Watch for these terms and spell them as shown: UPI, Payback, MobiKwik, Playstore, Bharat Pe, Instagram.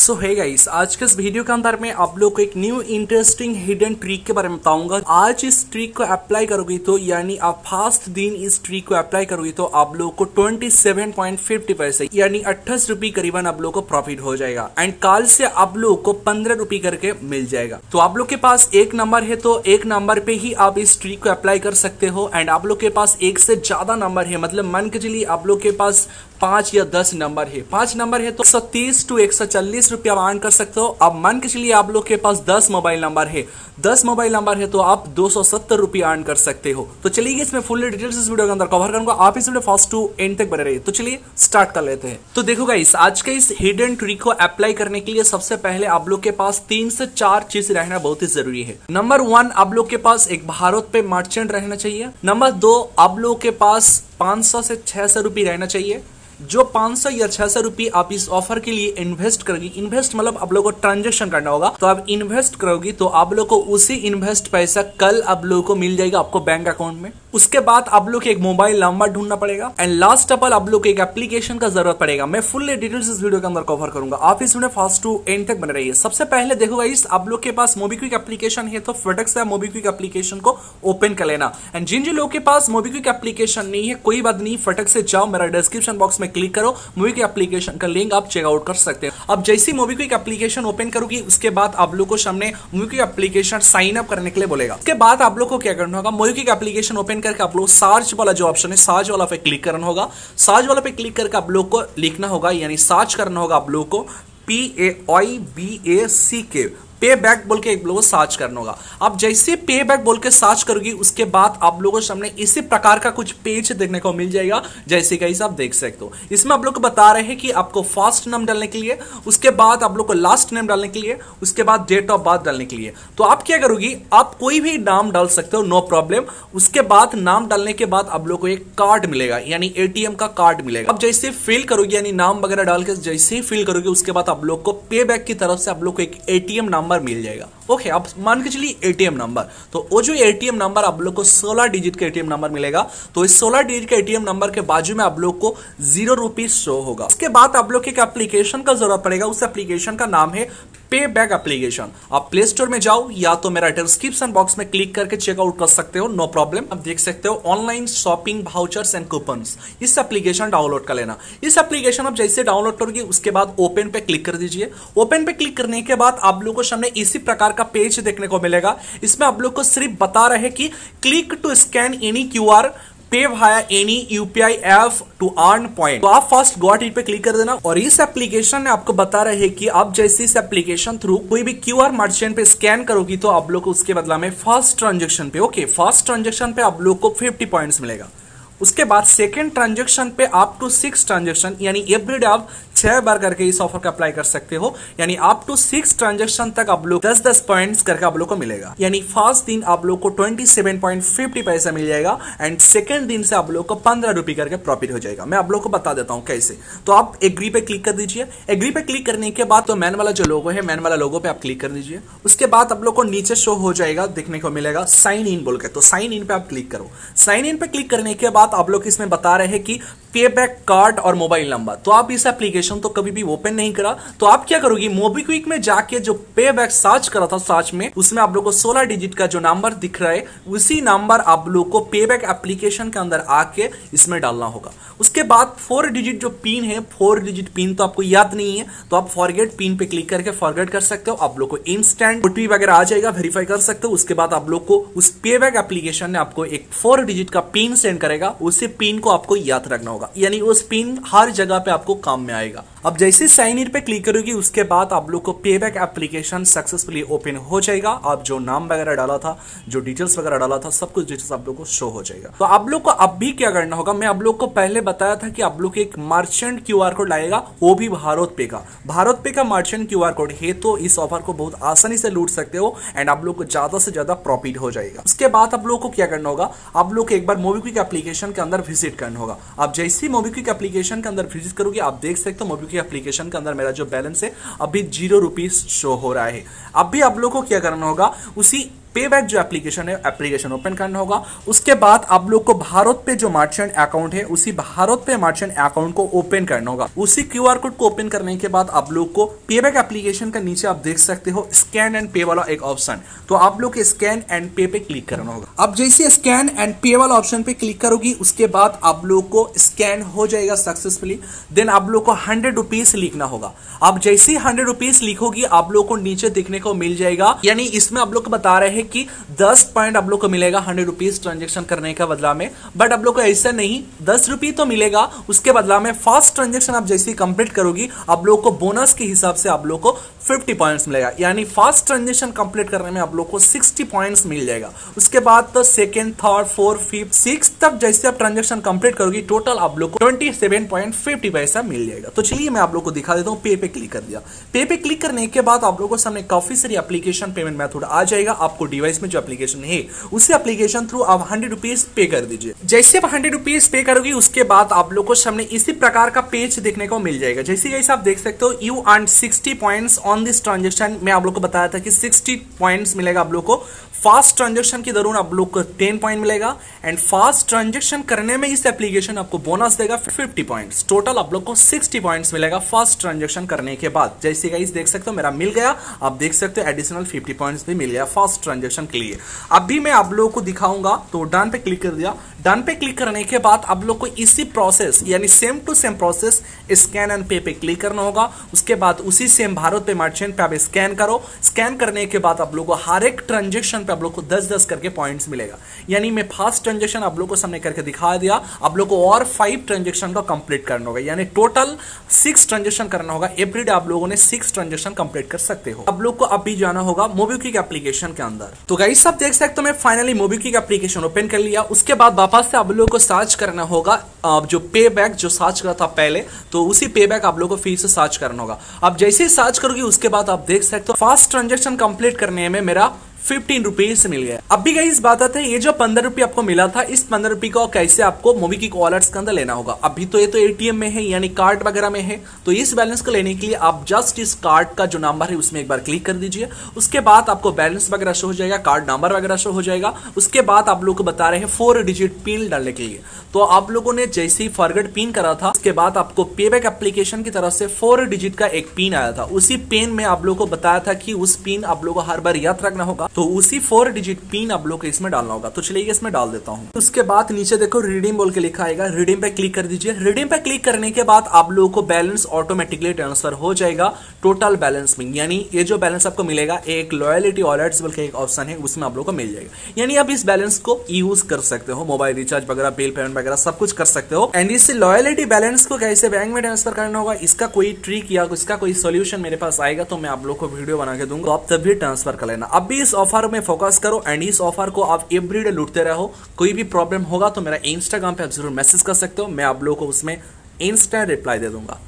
सो है गाइस, आज के इस वीडियो के अंदर मैं आप लोग को एक न्यू इंटरेस्टिंग हिडन ट्रिक के बारे में बताऊंगा। आज इस ट्रिक को अप्लाई करोगे तो यानी आप फर्स्ट दिन इस ट्रिक को अप्लाई करोगे तो आप लोग को 27.50 पैसे यानी 28 रुपये करीबन आप लोग को प्रॉफिट हो जाएगा एंड कल से आप लोग को 15 रुपये करके मिल जाएगा। तो आप लोग के पास एक नंबर है तो एक नंबर पे ही आप इस ट्रिक को अप्लाई कर सकते हो एंड आप लोग के पास एक से ज्यादा नंबर है, मतलब मान के चलिए आप लोग के पास 5 या 10 नंबर है। 5 नंबर है तो 130 से 140 रुपया अर्न कर सकते हो। अब मान के चलिए आप लोग के पास 10 मोबाइल नंबर है, 10 मोबाइल नंबर है तो आप 270 रुपया अर्न कर सकते हो। तो चलिए इसमें फुल डिटेल्स इस वीडियो के अंदर कवर करूंगा, आप इस वीडियो फर्स्ट टू एंड तक बने रहिए। तो चलिए स्टार्ट कर लेते हैं। तो देखो गाइस, आज के इस हिडन ट्रिक को अप्लाई करने के लिए सबसे पहले आप लोग के पास 3 से 4 चीज रहना बहुत ही जरूरी है। नंबर 1, आप लोग के पास एक भारत पे मर्चेंट रहना चाहिए। नंबर 2, आप लोग के पास 500 से 600 रुपये रहना चाहिए। जो 500 या 600 रुपये आप इस ऑफर के लिए इन्वेस्ट करोगे, इन्वेस्ट मतलब आप लोगों को ट्रांजेक्शन करना होगा, तो आप इन्वेस्ट करोगे तो आप लोगों को उसी इन्वेस्ट पैसा कल आप लोगों को मिल जाएगा आपको बैंक अकाउंट में। उसके बाद आप लोग एक मोबाइल नंबर ढूंढना पड़ेगा एंड लास्ट ऑफ ऑल आप लोग एक एप्लीकेशन का जरूरत पड़ेगा। मैं फुल डिटेल्स इस वीडियो के अंदर कवर करूंगा, आप इस वीडियो फर्स्ट टू एंड तक बने रहिए। सबसे पहले देखो गाइस, आप लोग के पास MobiKwik एप्लीकेशन है तो फटाफट से MobiKwik एप्लीकेशन को ओपन कर लेना एंड जिन जिन लोगों के पास MobiKwik एप्लीकेशन नहीं है कोई बात नहीं, फटाफट से जाओ मेरा डिस्क्रिप्शन बॉक्स में क्लिक करो, MobiKwik एप्लीकेशन का लिंक आप चेकआउट कर सकते हैं। अब जैसे ही MobiKwik एप्लीकेशन ओपन करोगे उसके बाद आप लोग को सामने MobiKwik एप्लीकेशन साइन अप करने के लिए बोलेगा। उसके बाद आप लोग को क्या करना होगा, MobiKwik एप्लीकेशन ओपन करके आप लोग सर्च वाला जो ऑप्शन है सर्च वाला पे क्लिक करना होगा। सर्च वाला पे क्लिक करके आप लोग को लिखना होगा यानी सर्च करना होगा आप लोग को PAYBACK पेबैक बोल के एक लोगों को सर्च करना होगा। आप जैसे पेबैक बोल के सर्च करोगे उसके बाद आप लोगों के सामने इसी प्रकार का कुछ पेज देखने को मिल जाएगा, जैसे गाइस आप देख सकते हो। इसमें आप लोग को बता रहे हैं कि आपको फर्स्ट नेम डालने के लिए, उसके बाद आप लोग को लास्ट नेम डालने के लिए, उसके बाद डेट ऑफ बर्थ डालने के लिए। तो आप क्या करोगे, आप कोई भी नाम डाल सकते हो, नो प्रॉब्लम। उसके बाद नाम डालने के बाद आप लोग को एक कार्ड मिलेगा यानी ATM का कार्ड मिलेगा। आप जैसे फिल करोगे यानी नाम वगैरह डाल के जैसे ही फिल करोगे उसके बाद आप लोग को पेबैक की तरफ से आप लोग को एक ATM नंबर मिल जाएगा। ओके, अब मान के चलिए ATM नंबर, तो वो जो ATM नंबर आप लोग को 16 डिजिट का ATM नंबर मिलेगा। तो इस 16 डिजिट के ATM नंबर के बाजू में आप लोग को 0 रुपये शो होगा। उसके बाद आप लोग को एक एप्लीकेशन का जरूरत पड़ेगा, उस एप्लीकेशन का नाम है पेबैक एप्लीकेशन। आप प्ले स्टोर में जाओ या तो मेरा डिस्क्रिप्शन बॉक्स में क्लिक करके चेकआउट कर सकते हो, नो प्रॉब्लम। आप देख सकते हो online shopping vouchers and coupons, इस एप्लीकेशन डाउनलोड कर लेना। इस एप्लीकेशन आप जैसे डाउनलोड करोगे उसके बाद ओपन पे क्लिक कर दीजिए। ओपन पे क्लिक करने के बाद आप लोगों को सामने इसी प्रकार का पेज देखने को मिलेगा। इसमें आप लोग को सिर्फ बता रहे कि click to scan any QR pay via any UPI app to earn point. तो आप फर्स्ट गॉट इट पे क्लिक कर देना और इस एप्लीकेशन ने आपको बता रहे कि आप जैसे इस एप्लीकेशन थ्रू कोई भी QR मर्चेंट पे स्कैन करोगी तो आप लोग को उसके बदला में फर्स्ट ट्रांजेक्शन पे, ओके फर्स्ट ट्रांजेक्शन पे आप लोग को 50 पॉइंट्स मिलेगा। उसके बाद सेकंड ट्रांजेक्शन पे अप टू 6 ट्रांजेक्शन यानी एवरीडे आप 6 बार करके इस ऑफर का अप्लाई कर सकते हो, यानी अप टू 6 ट्रांजेक्शन तक आप लोग 10-10 पॉइंट्स करके आप लोग को मिलेगा। यानी फर्स्ट दिन आप लोग को 27.50 पैसा मिल जाएगा एंड सेकंड दिन से आप लोग को 15 रुपये करके प्रॉफिट हो जाएगा। मैं आप लोग को बता देता हूँ कैसे। तो आप एग्री पे क्लिक कर दीजिए। एग्री पे क्लिक करने के बाद तो मैन वाला जो लोगो है, मैन वाला लोगो पे आप क्लिक कर दीजिए। उसके बाद आप लोग को नीचे शो हो जाएगा, देखने को मिलेगा साइन इन बोल के, तो साइन इन पे आप क्लिक करो। साइन इन पे क्लिक करने के बाद आप लोग इसमें बता रहे हैं कि पेबैक कार्ड और मोबाइल नंबर। तो आप इस एप्लीकेशन तो कभी भी ओपन नहीं करा, तो आप क्या करोगी, MobiKwik में जाके जो पेबैक सर्च करा था सर्च में, उसमें आप लोग को 16 डिजिट का जो नंबर दिख रहा है उसी नंबर आप लोग को पेबैक एप्लीकेशन के अंदर आके इसमें डालना होगा। उसके बाद 4 डिजिट जो पिन है, 4 डिजिट पिन तो आपको याद नहीं है तो आप फॉरगेट पिन पे क्लिक करके फॉरगेट कर सकते हो, आप लोग को इंस्टेंट OTP वगैरह आ जाएगा, वेरीफाई कर सकते हो। उसके बाद आप लोग को उस पेबैक एप्लीकेशन ने आपको एक 4 डिजिट का पिन सेंड करेगा, उसी पिन को आपको याद रखना होगा यानी उस पिन हर जगह पे आपको काम में आएगा। अब जैसे साइन इन पे क्लिक करोगे उसके बाद आप लोग को पेबैक एप्लीकेशन सक्सेसफुली ओपन हो जाएगा। आप जो नाम वगैरह डाला था, जो डिटेल्स वगैरह डाला था, सब कुछ डिटेल्स आप लोग को शो हो जाएगा। तो आप लोग को अब भी क्या करना होगा, मैं आप लोग को पहले बताया था कि आप लोग एक मर्चेंट QR कोड लाएगा, वो भी भारत पे का। भारत पे का मर्चेंट QR कोड है तो इस ऑफर को बहुत आसानी से लूट सकते हो एंड आप लोग को ज्यादा से ज्यादा प्रॉफिट हो जाएगा। उसके बाद आप लोग को क्या करना होगा, आप लोग को एक बार MobiKwik एप्लीकेशन के अंदर विजिट करना होगा। आप जैसे MobiKwik एप्लीकेशन के अंदर विजिट करोगे आप देख सकते हो MobiKwik एप्लीकेशन के अंदर मेरा जो बैलेंस है अभी 0 रुपीस शो हो रहा है। अब भी आप लोग को क्या करना होगा, उसी पेबैक जो एप्लीकेशन है, एप्लीकेशन ओपन करना होगा। उसके बाद आप लोग को भारत पे जो मर्चेंट अकाउंट है, उसी भारत पे मर्चेंट अकाउंट को ओपन करना होगा। उसी क्यूआर कोड को ओपन करने के बाद आप लोग को पेबैक एप्लीकेशन का नीचे आप देख सकते हो स्कैन एंड पे वाला एक ऑप्शन, तो आप लोग स्कैन एंड पे पे क्लिक करना होगा। अब जैसे स्कैन एंड पे वाला ऑप्शन पे क्लिक करोगी उसके बाद आप लोग को स्कैन हो जाएगा सक्सेसफुली। देन आप लोग को 100 रुपीज लिखना होगा। आप जैसे 100 रुपीज लिखोगी आप लोग को नीचे देखने को मिल जाएगा, यानी इसमें आप लोग को बता रहे हैं कि 10 पॉइंट आप लोग को मिलेगा 100 रुपीज ट्रांजेक्शन करने का बदला में। बट आप लोग को ऐसा नहीं, 10 रुपीज तो मिलेगा, उसके बदला में फर्स्ट ट्रांजेक्शन आप जैसे कंप्लीट करोगी आप लोग को बोनस के हिसाब से आप लोग को 50 पॉइंट्स मिलेगा, यानी फर्स्ट ट्रांजेक्शन कंप्लीट करने में आप लोग को 60 पॉइंट्स मिल जाएगा। उसके बाद तो second, third, fourth, fifth, sixth तक जैसे आप ट्रांजेक्शन कंप्लीट करोगी टोटल आप लोग को 27.50 पैसा मिल जाएगा। तो चलिए मैं आप लोग को दिखा देता हूँ। पे पे क्लिक कर दिया। पे पे क्लिक करने के बाद आप लोग को सामने काफी सारी एप्लीकेशन पेमेंट मेथड आ जाएगा। आपको डिवाइस में जो एप्लीकेशन है उसी एप्लीकेशन थ्रू आप 100 रुपीज पे कर दीजिए। जैसे आप 100 रुपीज पे करोगी उसके बाद आप लोग को सामने इसी प्रकार का पेज देखने को मिल जाएगा। जैसे आप देख सकते हो you earn 60 points on this transaction. मैं आप लोग को बताया था कि 60 पॉइंट्स मिलेगा आप लोग को। फास्ट ट्रांजेक्शन के दौरान आप लोग को 10 पॉइंट मिलेगा एंड फास्ट ट्रांजेक्शन करने में इस एप्लीकेशन आपको बोनस देगा 50 पॉइंट्स। टोटल आप लोग को 60 पॉइंट्स मिलेगा फास्ट ट्रांजेक्शन करने के बाद। जैसे गाइस देख सकते हो मेरा मिल गया। आप देख सकते हो एडिशनल 50 पॉइंट्स भी मिल गया फास्ट ट्रांजेक्शन के लिए। अभी मैं आप लोगों को दिखाऊंगा, तो डन पे क्लिक कर दिया। डन पे क्लिक करने के बाद आप लोग को इसी प्रोसेस यानी same to same process scan and pay पे क्लिक करना होगा। उसके बाद उसी सेम भारत पे मर्चेंट पे आप स्कैन करो। स्कैन करने के बाद आप लोग को हर एक ट्रांजेक्शन पे आप लोग को 10-10 करके पॉइंट्स मिलेगा। यानी मैं फास्ट ट्रांजेक्शन आप लोग को सामने करके दिखा दिया। आप लोग को और 5 ट्रांजेक्शन का कंप्लीट करना होगा, यानी टोटल 6 ट्रांजेक्शन करना होगा। एवरी डे आप लोगों ने 6 ट्रांजेक्शन कंप्लीट कर सकते हो। आप लोग को अभी जाना होगा मोबीक्विक एप्लीकेशन के अंदर। तो गाइस आप देख सकते हो मैं फाइनली मोबीक्विक एप्लीकेशन ओपन कर लिया। उसके बाद वापस से आप लोग को सर्च करना होगा जो पेबैक जो सर्च करा था पहले, तो उसी पेबैक आप लोग को फिर से सर्च करना होगा। आप जैसे ही सर्च करोगे उसके बाद आप देख सकते हो फास्ट ट्रांजेक्शन कंप्लीट करने में मेरा 15 रुपीज मिल गया। अब भी गाइस बात आते हैं ये जो 15 रुपये आपको मिला था, इस 15 रुपये को कैसे आपको मोबीक्विक वॉलेट्स के अंदर लेना होगा। अभी तो ये तो एटीएम में है यानी कार्ड वगैरह में है, तो इस बैलेंस को लेने के लिए आप जस्ट इस कार्ड का जो नंबर है उसमें एक बार क्लिक कर दीजिए। उसके बाद आपको बैलेंस वगैरह शो हो जाएगा, कार्ड नंबर वगैरह शो हो जाएगा। उसके बाद आप लोग को बता रहे हैं 4 डिजिट पिन डालने के लिए, तो आप लोगों ने जैसे ही फॉरगेट पिन करा था उसके बाद आपको पेबैक एप्लीकेशन की तरफ से 4 डिजिट का एक पिन आया था। उसी पिन में आप लोग को बताया था कि उस पिन आप लोग को हर बार याद रखना होगा, तो उसी 4 डिजिट पिन आप लोग को इसमें डालना होगा। तो चलिए इसमें डाल देता हूं। उसके बाद नीचे देखो रिडीम बोल के लिखा आएगा, रिडीम पे क्लिक कर दीजिए। रिडीम पे क्लिक करने के बाद आप लोगों को बैलेंस ऑटोमेटिकली ट्रांसफर हो जाएगा टोटल बैलेंस में। यानी ये जो बैलेंस आपको मिलेगा एक लॉयलिटी वॉलेट्स बोल के एक ऑप्शन है उसमें आप लोग को मिल जाएगा। यानी आप इस बैलेंस को यूज कर सकते हो, मोबाइल रिचार्ज वगैरह, बिल पेमेंट वगैरह सब कुछ कर सकते हो। एंड इस लॉयलिटी बैलेंस को कैसे बैंक में ट्रांसफर करना होगा, इसका कोई ट्रिक या इसका कोई सोल्यूशन मेरे पास आएगा तो मैं आप लोग को वीडियो बना के दूंगा, आप तब भी ट्रांसफर कर लेना। अभी इस ऑफर में फोकस करो एंड इस ऑफर को आप एवरीडे लूटते रहो। कोई भी प्रॉब्लम होगा तो मेरा इंस्टाग्राम पे आप जरूर मैसेज कर सकते हो, मैं आप लोगों को उसमें इंस्टेंट रिप्लाई दे दूंगा।